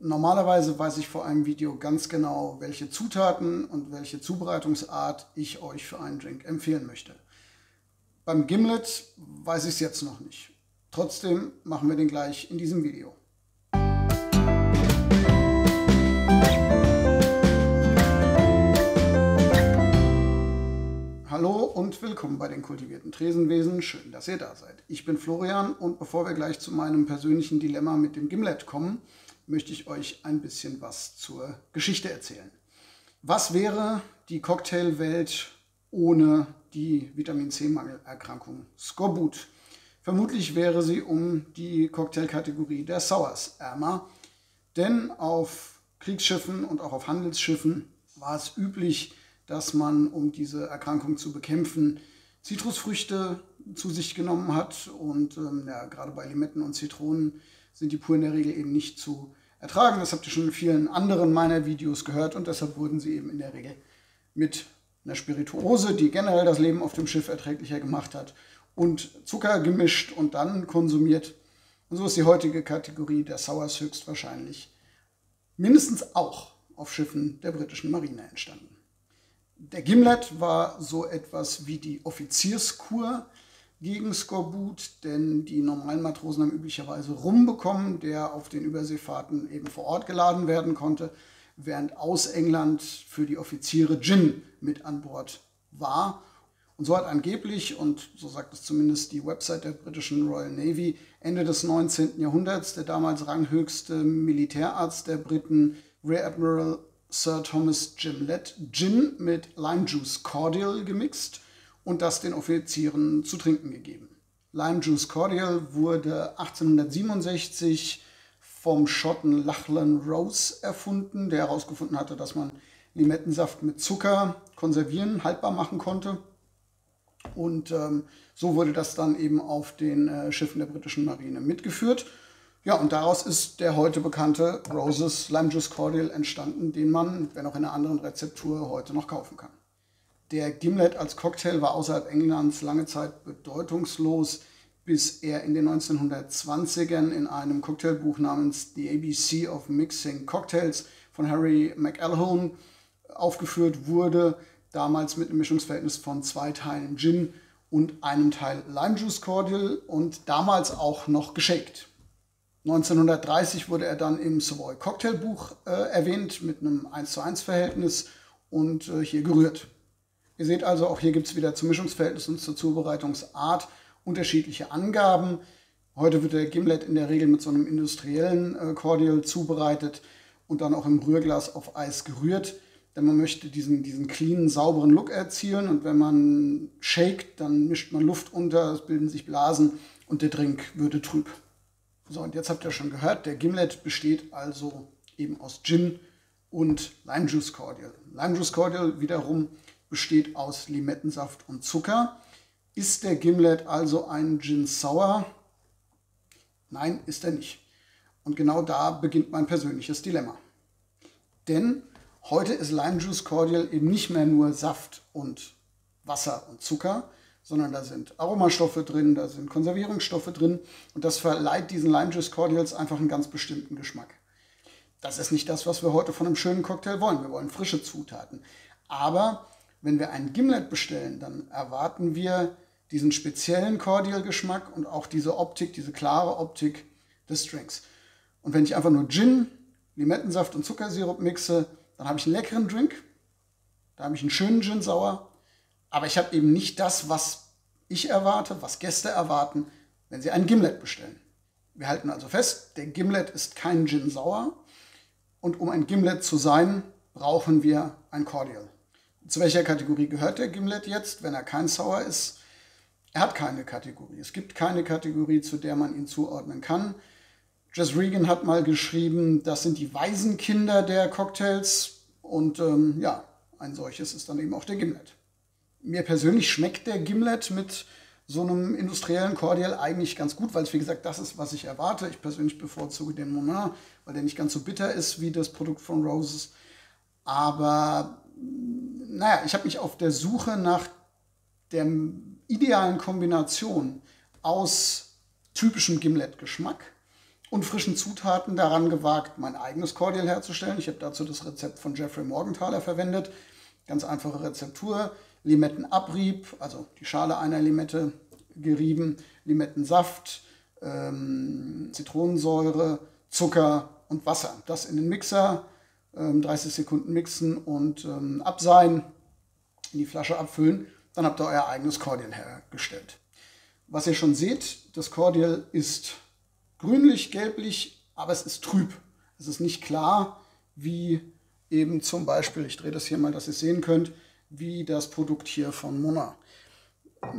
Normalerweise weiß ich vor einem Video ganz genau, welche Zutaten und welche Zubereitungsart ich euch für einen Drink empfehlen möchte. Beim Gimlet weiß ich es jetzt noch nicht. Trotzdem machen wir den gleich in diesem Video. Hallo und willkommen bei den Kultivierten Tresenwesen. Schön, dass ihr da seid. Ich bin Florian und bevor wir gleich zu meinem persönlichen Dilemma mit dem Gimlet kommen, möchte ich euch ein bisschen was zur Geschichte erzählen. Was wäre die Cocktailwelt ohne die Vitamin-C-Mangelerkrankung Skorbut? Vermutlich wäre sie um die Cocktailkategorie der Sours ärmer, denn auf Kriegsschiffen und auch auf Handelsschiffen war es üblich, dass man, um diese Erkrankung zu bekämpfen, Zitrusfrüchte zu sich genommen hat und gerade bei Limetten und Zitronen sind die pur in der Regel eben nicht zu ertragen. Das habt ihr schon in vielen anderen meiner Videos gehört und deshalb wurden sie eben in der Regel mit einer Spirituose, die generell das Leben auf dem Schiff erträglicher gemacht hat, und Zucker gemischt und dann konsumiert. Und so ist die heutige Kategorie der Sours höchstwahrscheinlich mindestens auch auf Schiffen der britischen Marine entstanden. Der Gimlet war so etwas wie die Offizierskur gegen Skorbut, denn die normalen Matrosen haben üblicherweise Rum bekommen, der auf den Überseefahrten eben vor Ort geladen werden konnte, während aus England für die Offiziere Gin mit an Bord war. Und so hat angeblich, und so sagt es zumindest die Website der britischen Royal Navy, Ende des 19. Jahrhunderts der damals ranghöchste Militärarzt der Briten, Rear Admiral Sir Thomas Gimlett, Gin mit Lime Juice Cordial gemixt und das den Offizieren zu trinken gegeben. Lime Juice Cordial wurde 1867 vom Schotten Lachlan Rose erfunden, der herausgefunden hatte, dass man Limettensaft mit Zucker konservieren, haltbar machen konnte. Und so wurde das dann eben auf den Schiffen der britischen Marine mitgeführt. Ja, und daraus ist der heute bekannte Rose's Lime Juice Cordial entstanden, den man, wenn auch in einer anderen Rezeptur, heute noch kaufen kann. Der Gimlet als Cocktail war außerhalb Englands lange Zeit bedeutungslos, bis er in den 1920ern in einem Cocktailbuch namens The ABC of Mixing Cocktails von Harry MacElhone aufgeführt wurde, damals mit einem Mischungsverhältnis von 2 Teilen Gin und 1 Teil Lime Juice Cordial und damals auch noch geshakt. 1930 wurde er dann im Savoy Cocktailbuch erwähnt mit einem 1:1-Verhältnis und hier gerührt. Ihr seht also, auch hier gibt es wieder zum Mischungsverhältnis und zur Zubereitungsart unterschiedliche Angaben. Heute wird der Gimlet in der Regel mit so einem industriellen Cordial zubereitet und dann auch im Rührglas auf Eis gerührt, denn man möchte diesen cleanen, sauberen Look erzielen und wenn man shakt, dann mischt man Luft unter, es bilden sich Blasen und der Drink würde trüb. So, und jetzt habt ihr schon gehört, der Gimlet besteht also eben aus Gin und Lime Juice Cordial. Lime Juice Cordial wiederum besteht aus Limettensaft und Zucker. Ist der Gimlet also ein Gin Sour? Nein, ist er nicht. Und genau da beginnt mein persönliches Dilemma. Denn heute ist Lime Juice Cordial eben nicht mehr nur Saft und Wasser und Zucker, sondern da sind Aromastoffe drin, da sind Konservierungsstoffe drin und das verleiht diesen Lime Juice Cordials einfach einen ganz bestimmten Geschmack. Das ist nicht das, was wir heute von einem schönen Cocktail wollen. Wir wollen frische Zutaten. Aber wenn wir einen Gimlet bestellen, dann erwarten wir diesen speziellen Cordial-Geschmack und auch diese Optik, diese klare Optik des Drinks. Und wenn ich einfach nur Gin, Limettensaft und Zuckersirup mixe, dann habe ich einen leckeren Drink, da habe ich einen schönen Gin Sour, aber ich habe eben nicht das, was ich erwarte, was Gäste erwarten, wenn sie einen Gimlet bestellen. Wir halten also fest, der Gimlet ist kein Gin Sour und um ein Gimlet zu sein, brauchen wir ein Cordial. Zu welcher Kategorie gehört der Gimlet jetzt, wenn er kein Sour ist? Er hat keine Kategorie. Es gibt keine Kategorie, zu der man ihn zuordnen kann. Jess Regan hat mal geschrieben, das sind die Waisenkinder der Cocktails. Und ja, ein solches ist dann eben auch der Gimlet. Mir persönlich schmeckt der Gimlet mit so einem industriellen Cordial eigentlich ganz gut, weil es, wie gesagt, das ist, was ich erwarte. Ich persönlich bevorzuge den Monin, weil der nicht ganz so bitter ist wie das Produkt von Roses. Aber naja, ich habe mich auf der Suche nach der idealen Kombination aus typischem Gimlet-Geschmack und frischen Zutaten daran gewagt, mein eigenes Cordial herzustellen. Ich habe dazu das Rezept von Jeffrey Morgenthaler verwendet. Ganz einfache Rezeptur, Limettenabrieb, also die Schale einer Limette gerieben, Limettensaft, Zitronensäure, Zucker und Wasser. Das in den Mixer, 30 Sekunden mixen und abseihen, in die Flasche abfüllen. Dann habt ihr euer eigenes Cordial hergestellt. Was ihr schon seht, das Cordial ist grünlich, gelblich, aber es ist trüb. Es ist nicht klar, wie eben zum Beispiel, ich drehe das hier mal, dass ihr es sehen könnt, wie das Produkt hier von Monin.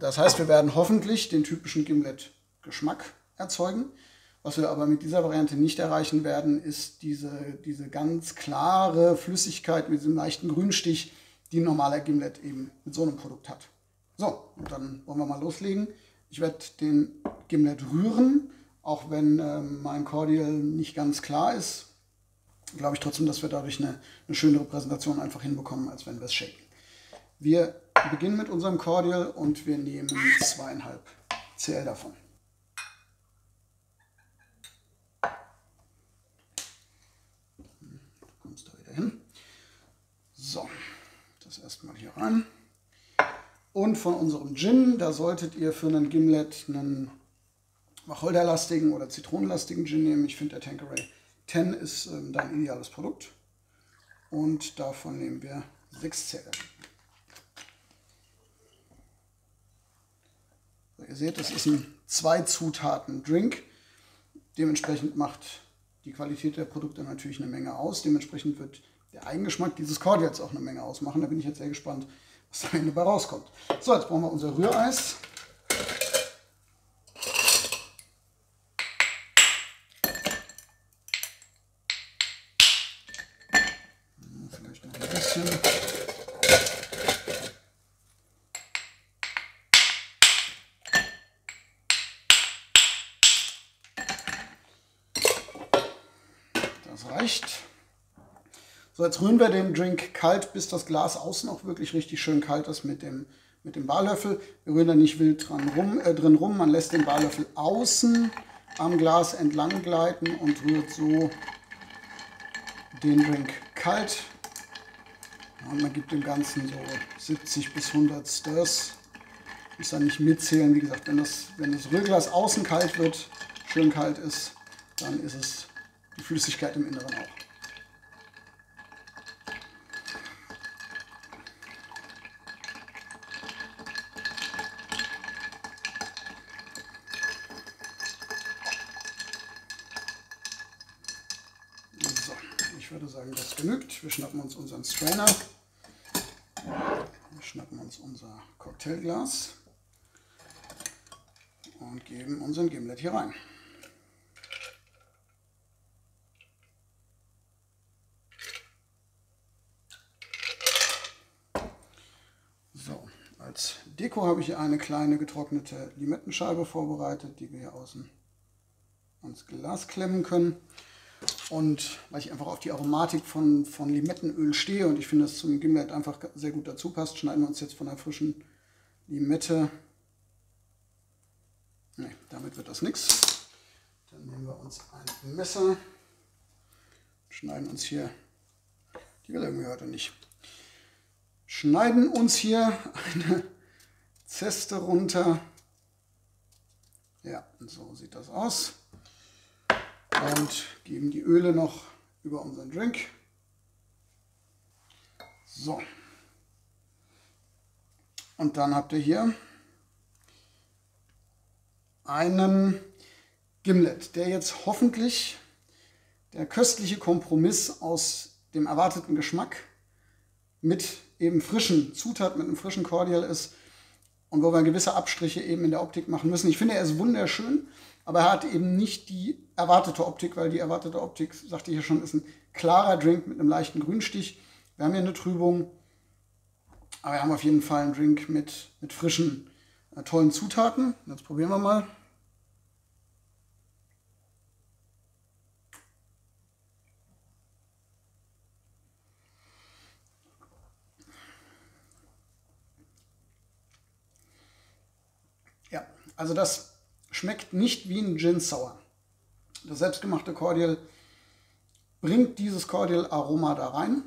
Das heißt, wir werden hoffentlich den typischen Gimlet-Geschmack erzeugen. Was wir aber mit dieser Variante nicht erreichen werden, ist diese ganz klare Flüssigkeit mit diesem leichten Grünstich, die ein normaler Gimlet eben mit so einem Produkt hat. So, und dann wollen wir mal loslegen. Ich werde den Gimlet rühren, auch wenn mein Cordial nicht ganz klar ist. Glaube ich trotzdem, dass wir dadurch eine schönere Präsentation einfach hinbekommen, als wenn wir es shaken. Wir beginnen mit unserem Cordial und wir nehmen 2,5 cl davon. Du kommst da wieder hin. So, das erstmal hier rein. Und von unserem Gin, da solltet ihr für einen Gimlet einen wacholderlastigen oder zitronenlastigen Gin nehmen. Ich finde, der Tanqueray 10 ist dein ideales Produkt. Und davon nehmen wir 6 cl. So, ihr seht, das ist ein 2-Zutaten-Drink. Dementsprechend macht die Qualität der Produkte natürlich eine Menge aus. Dementsprechend wird der Eigengeschmack dieses Cordials auch eine Menge ausmachen. Da bin ich jetzt sehr gespannt, was am Ende dabei rauskommt. So, jetzt brauchen wir unser Rühreis. Vielleicht noch ein bisschen. Das reicht. So, jetzt rühren wir den Drink kalt, bis das Glas außen auch wirklich richtig schön kalt ist mit dem Barlöffel. Wir rühren da nicht wild drin rum. Man lässt den Barlöffel außen am Glas entlang gleiten und rührt so den Drink kalt. Und man gibt dem Ganzen so 70 bis 100 Stirs. Muss da nicht mitzählen. Wie gesagt, wenn das Rührglas außen kalt wird, schön kalt ist, dann ist es die Flüssigkeit im Inneren auch. Ich würde sagen, das genügt. Wir schnappen uns unseren Strainer. Wir schnappen uns unser Cocktailglas und geben unseren Gimlet hier rein. So, als Deko habe ich hier eine kleine getrocknete Limettenscheibe vorbereitet, die wir hier außen ans Glas klemmen können. Und weil ich einfach auf die Aromatik von Limettenöl stehe und ich finde, dass es zum Gimlet einfach sehr gut dazu passt, schneiden wir uns jetzt von der frischen Limette. Ne, damit wird das nichts. Dann nehmen wir uns ein Messer, schneiden uns hier, die will irgendwie heute nicht, schneiden uns hier eine Zeste runter. Ja, so sieht das aus. Und geben die Öle noch über unseren Drink. So. Und dann habt ihr hier einen Gimlet, der jetzt hoffentlich der köstliche Kompromiss aus dem erwarteten Geschmack mit eben frischen Zutaten, mit einem frischen Cordial ist und wo wir gewisse Abstriche eben in der Optik machen müssen. Ich finde, er ist wunderschön. Aber er hat eben nicht die erwartete Optik, weil die erwartete Optik, sagte ich ja schon, ist ein klarer Drink mit einem leichten Grünstich. Wir haben hier eine Trübung, aber wir haben auf jeden Fall einen Drink mit frischen, tollen Zutaten. Jetzt probieren wir mal. Ja, also das schmeckt nicht wie ein Gin Sour. Das selbstgemachte Cordial bringt dieses Cordial-Aroma da rein.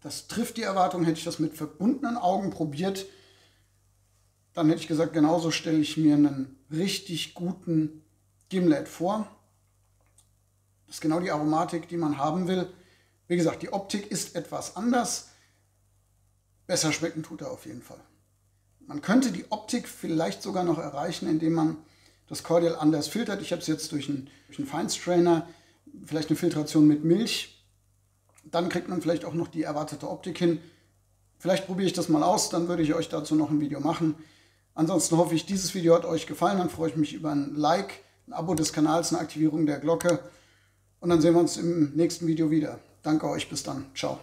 Das trifft die Erwartung. Hätte ich das mit verbundenen Augen probiert, dann hätte ich gesagt, genauso stelle ich mir einen richtig guten Gimlet vor. Das ist genau die Aromatik, die man haben will. Wie gesagt, die Optik ist etwas anders. Besser schmecken tut er auf jeden Fall. Man könnte die Optik vielleicht sogar noch erreichen, indem man das Cordial anders filtert. Ich habe es jetzt durch einen Feinstrainer, vielleicht eine Filtration mit Milch. Dann kriegt man vielleicht auch noch die erwartete Optik hin. Vielleicht probiere ich das mal aus, dann würde ich euch dazu noch ein Video machen. Ansonsten hoffe ich, dieses Video hat euch gefallen. Dann freue ich mich über ein Like, ein Abo des Kanals, eine Aktivierung der Glocke. Und dann sehen wir uns im nächsten Video wieder. Danke euch, bis dann. Ciao.